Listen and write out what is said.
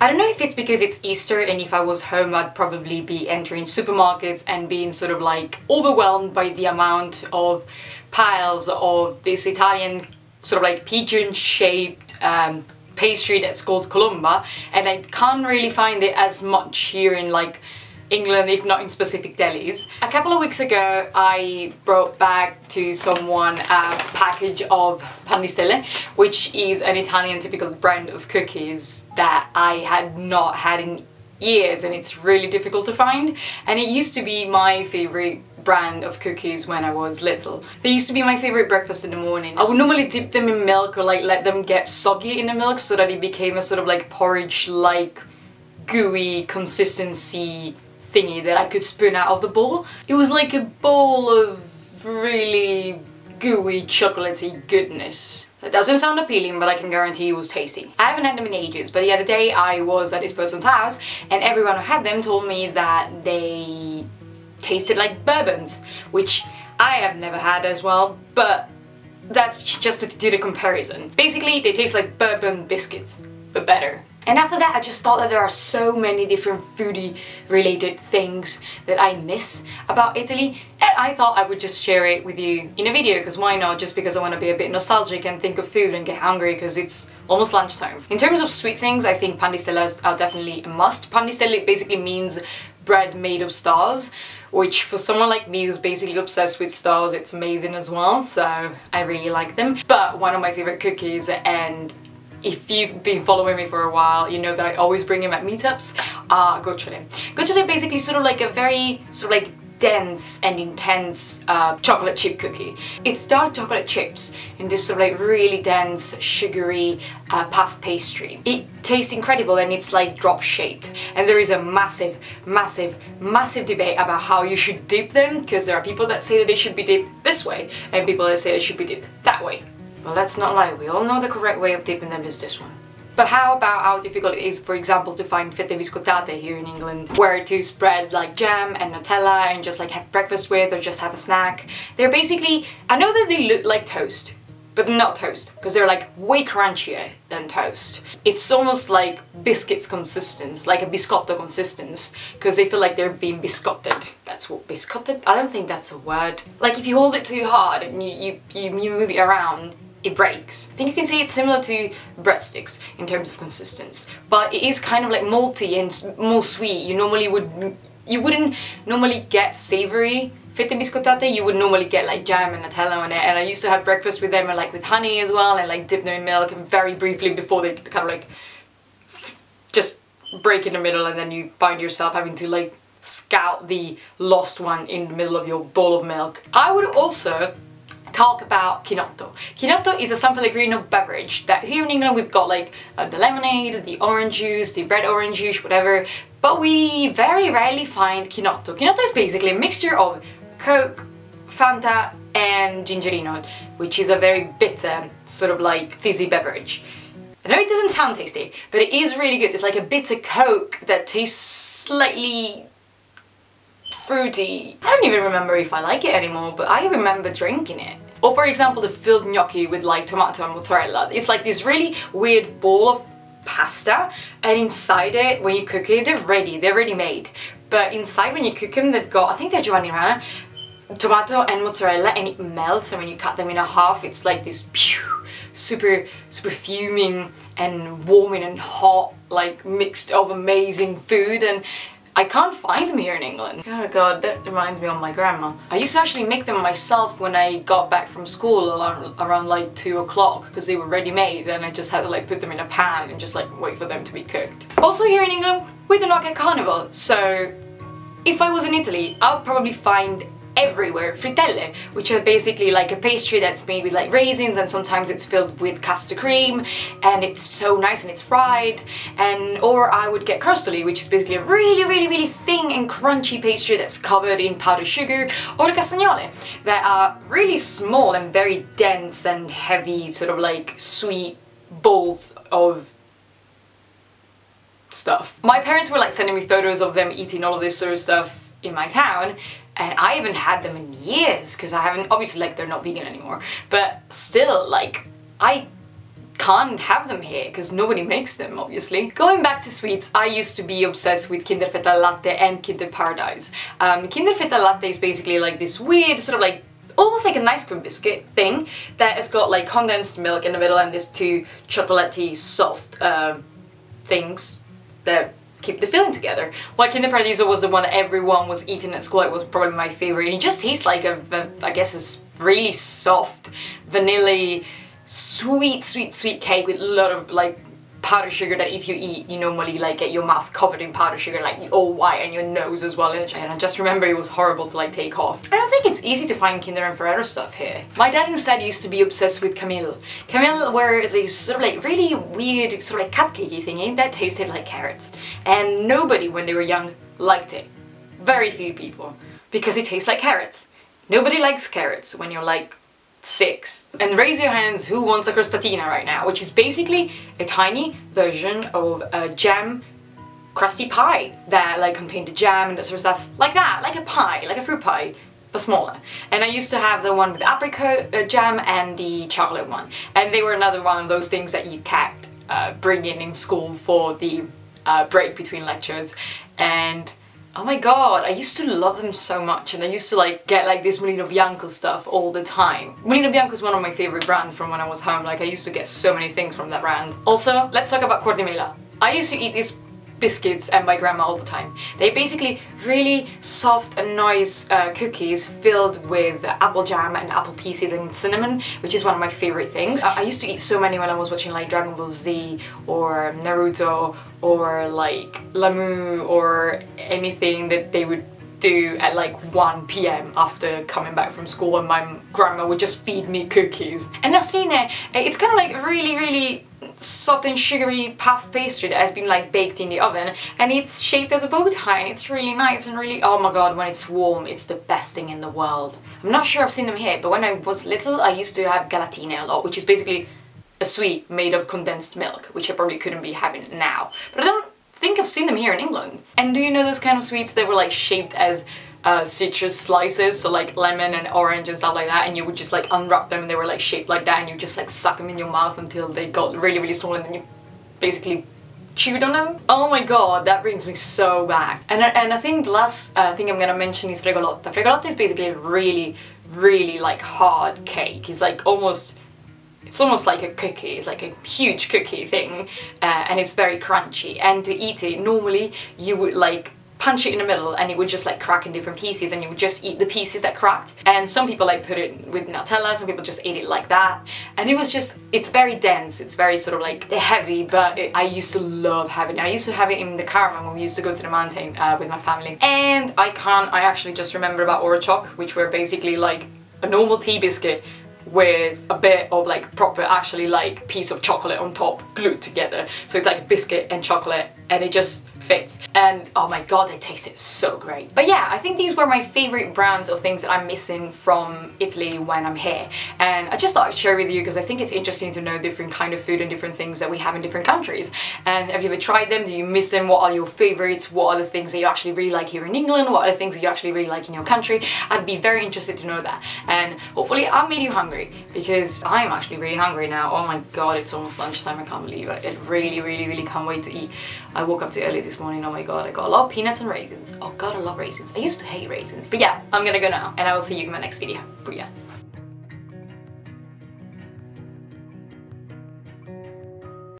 I don't know if it's because it's Easter and if I was home I'd probably be entering supermarkets and being sort of like overwhelmed by the amount of piles of this Italian sort of like pigeon shaped pastry that's called colomba, and I can't really find it as much here in like England, if not in specific delis. A couple of weeks ago I brought back to someone a package of pan di stelle, which is an Italian typical brand of cookies that I had not had in years, and it's really difficult to find, and it used to be my favorite brand of cookies when I was little. They used to be my favorite breakfast in the morning. I would normally dip them in milk or like let them get soggy in the milk so that it became a sort of like porridge like gooey consistency thingy that I could spoon out of the bowl. It was like a bowl of really gooey, chocolatey goodness. That doesn't sound appealing, but I can guarantee it was tasty. I haven't had them in ages, but the other day I was at this person's house and everyone who had them told me that they tasted like bourbons, which I have never had as well, but that's just to do the comparison. Basically, they taste like bourbon biscuits, but better. And after that I just thought that there are so many different foodie related things that I miss about Italy, and I thought I would just share it with you in a video, because why not, just because I want to be a bit nostalgic and think of food and get hungry because it's almost lunchtime. In terms of sweet things, I think pan di stelle are definitely a must. Pan di stelle basically means bread made of stars, which for someone like me who's basically obsessed with stars, it's amazing as well, so I really like them. But one of my favorite cookies, and if you've been following me for a while, you know that I always bring him at meetups, gocciole. Gocciole basically sort of like a very sort of like dense and intense chocolate chip cookie. It's dark chocolate chips in this sort of like really dense sugary puff pastry. It tastes incredible and it's like drop shaped, and there is a massive debate about how you should dip them, because there are people that say that they should be dipped this way and people that say they should be dipped that way. Well, let's not lie, we all know the correct way of dipping them is this one. But how about how difficult it is, for example, to find fette biscottate here in England, where to spread like jam and Nutella and just like have breakfast with or just have a snack. They're basically, I know that they look like toast, but they're not toast, because they're like way crunchier than toast. It's almost like biscuits consistence, like a biscotto consistence, because they feel like they're being biscotted. That's what biscotted? I don't think that's a word. Like if you hold it too hard and you move it around, it breaks. I think you can say it's similar to breadsticks in terms of consistency, but it is kind of like malty and more sweet. You wouldn't normally get savory fette biscottate. You would normally get like jam and Nutella on it, and I used to have breakfast with them and like with honey as well, and like dip them in milk and very briefly before they kind of like just break in the middle, and then you find yourself having to like scout the lost one in the middle of your bowl of milk. I would also talk about Chinotto. Chinotto is a San Pellegrino beverage that here in England we've got like the lemonade, the orange juice, the red orange juice, whatever, but we very rarely find Chinotto. Chinotto is basically a mixture of Coke, Fanta and gingerino, which is a very bitter sort of like fizzy beverage. I know it doesn't sound tasty, but it is really good. It's like a bitter Coke that tastes slightly fruity. I don't even remember if I like it anymore, but I remember drinking it. Or for example, the filled gnocchi with like tomato and mozzarella. It's like this really weird ball of pasta, and inside it, when you cook it, they're ready made. But inside when you cook them, they've got, I think they're Giovanni Rana, tomato and mozzarella, and it melts, and when you cut them in half, it's like this super fuming and warming and hot, like mixed of amazing food, and I can't find them here in England. Oh god, that reminds me of my grandma. I used to actually make them myself when I got back from school around like 2 o'clock, because they were ready made and I just had to like put them in a pan and just like wait for them to be cooked. Also here in England, we do not get carnival, so if I was in Italy, I would probably find everywhere fritelle, which are basically like a pastry that's made with like raisins, and sometimes it's filled with custard cream, and it's so nice and it's fried. And or I would get crostoli, which is basically a really thin and crunchy pastry that's covered in powdered sugar, or castagnole that are really small and very dense and heavy, sort of like sweet balls of stuff. My parents were like sending me photos of them eating all of this sort of stuff in my town, and I haven't had them in years, because I haven't, obviously like they're not vegan anymore, but still like I can't have them here because nobody makes them, obviously. Going back to sweets, I used to be obsessed with Kinderfetta Latte and Kinder Paradise. Kinderfetta Latte is basically like this weird sort of like almost like an ice cream biscuit thing that has got like condensed milk in the middle and these two chocolatey soft things that keep the filling together. While Kinder Paradiso was the one that everyone was eating at school, it was probably my favorite. And it just tastes like a, I guess, a really soft, vanilla, sweet cake with a lot of like powdered sugar that if you eat, you normally like get your mouth covered in powdered sugar, like all white, and your nose as well. And I just remember it was horrible to like take off. I don't think it's easy to find Kinder and Ferrero stuff here. My dad instead used to be obsessed with Camille. Camille were these sort of like really weird sort of like cupcakey thingy that tasted like carrots. And nobody when they were young liked it. Very few people. Because it tastes like carrots. Nobody likes carrots when you're like 6. And raise your hands who wants a crustatina right now, which is basically a tiny version of a jam crusty pie that like contained the jam and that sort of stuff, like that, like a pie, like a fruit pie, but smaller. And I used to have the one with the apricot jam and the chocolate one, and they were another one of those things that you kept bringing in school for the break between lectures. And oh my god, I used to love them so much, and I used to like get like this Molino Bianco stuff all the time. Molino Bianco is one of my favorite brands from when I was home, like I used to get so many things from that brand. Also, let's talk about Cordimilla. I used to eat these biscuits and my grandma all the time. They're basically really soft and nice cookies filled with apple jam and apple pieces and cinnamon, which is one of my favorite things. I used to eat so many when I was watching like Dragon Ball Z or Naruto or like Lamu or anything that they would do at like 1 PM after coming back from school, and my grandma would just feed me cookies. And Nastline, it's kind of like really soft and sugary puff pastry that has been like baked in the oven, and it's shaped as a bow tie, and it's really nice and really, oh my god, when it's warm it's the best thing in the world. I'm not sure I've seen them here, but when I was little I used to have gelatine a lot, which is basically a sweet made of condensed milk, which I probably couldn't be having now, but I don't think I've seen them here in England. And do you know those kind of sweets that were like shaped as citrus slices, so like lemon and orange and stuff like that, and you would just like unwrap them and they were like shaped like that, and you just like suck them in your mouth until they got really small, and then you basically chewed on them? Oh my god, that brings me so back. And I think the last thing I'm gonna mention is fregolotta. Fregolotta is basically a really like hard cake. It's like almost, it's almost like a cookie, it's like a huge cookie thing, and it's very crunchy, and to eat it normally you would like punch it in the middle and it would just like crack in different pieces, and you would just eat the pieces that cracked. And some people like put it with Nutella, some people just ate it like that, and it was just, it's very dense, it's very sort of like heavy, but I used to love having it. I used to have it in the caravan when we used to go to the mountain with my family. And I actually just remember about Orochoc, which were basically like a normal tea biscuit with a bit of like proper actually like piece of chocolate on top glued together, so it's like a biscuit and chocolate and it just fits, and oh my god they tasted so great. But yeah, I think these were my favorite brands of things that I'm missing from Italy when I'm here, and I just thought I'd share with you because I think it's interesting to know different kind of food and different things that we have in different countries. And have you ever tried them? Do you miss them? What are your favorites? What are the things that you actually really like here in England? What are the things that you actually really like in your country? I'd be very interested to know that, and hopefully I made you hungry, because I'm actually really hungry now. Oh my god, it's almost lunchtime, I can't believe it. It really can't wait to eat. I woke up too early this morning, oh my god, I got a lot of peanuts and raisins. Oh god, I love raisins. I used to hate raisins. But yeah, I'm gonna go now, and I will see you in my next video. Booyah.